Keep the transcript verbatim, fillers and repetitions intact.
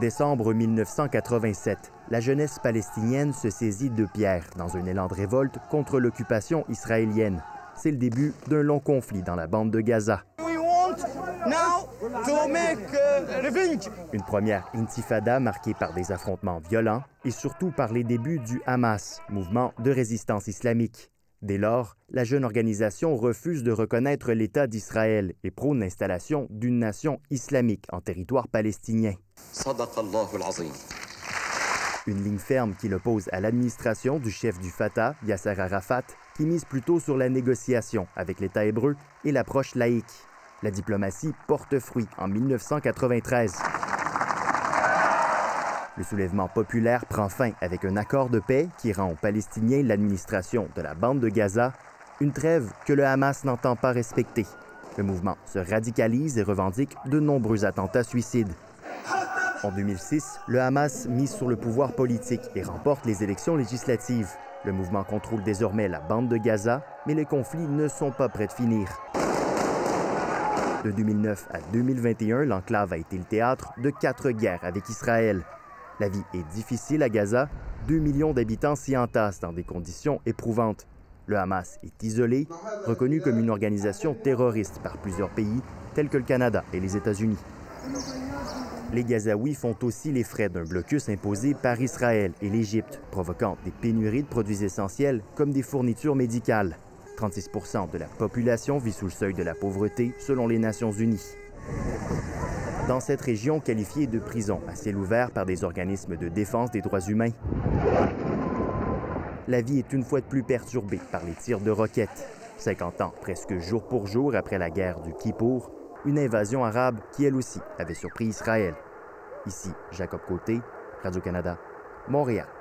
décembre mille neuf cent quatre-vingt-sept, la jeunesse palestinienne se saisit de pierres dans un élan de révolte contre l'occupation israélienne. C'est le début d'un long conflit dans la bande de Gaza. Une première intifada marquée par des affrontements violents et surtout par les débuts du Hamas, mouvement de résistance islamique. Dès lors, la jeune organisation refuse de reconnaître l'État d'Israël et prône l'installation d'une nation islamique en territoire palestinien. Une ligne ferme qui l'oppose à l'administration du chef du Fatah, Yasser Arafat, qui mise plutôt sur la négociation avec l'État hébreu et l'approche laïque. La diplomatie porte fruit en mille neuf cent quatre-vingt-treize. Le soulèvement populaire prend fin avec un accord de paix qui rend aux Palestiniens l'administration de la bande de Gaza, une trêve que le Hamas n'entend pas respecter. Le mouvement se radicalise et revendique de nombreux attentats suicides. En deux mille six, le Hamas mise sur le pouvoir politique et remporte les élections législatives. Le mouvement contrôle désormais la bande de Gaza, mais les conflits ne sont pas près de finir. De deux mille neuf à deux mille vingt et un, l'enclave a été le théâtre de quatre guerres avec Israël. La vie est difficile à Gaza. deux millions d'habitants s'y entassent dans des conditions éprouvantes. Le Hamas est isolé, reconnu comme une organisation terroriste par plusieurs pays, tels que le Canada et les États-Unis. Les Gazaouis font aussi les frais d'un blocus imposé par Israël et l'Égypte, provoquant des pénuries de produits essentiels comme des fournitures médicales. trente-six pour cent de la population vit sous le seuil de la pauvreté, selon les Nations unies. Dans cette région qualifiée de prison à ciel ouvert par des organismes de défense des droits humains, la vie est une fois de plus perturbée par les tirs de roquettes. cinquante ans, presque jour pour jour après la guerre du Kippour, une invasion arabe qui, elle aussi, avait surpris Israël. Ici, Jacob Côté, Radio-Canada, Montréal.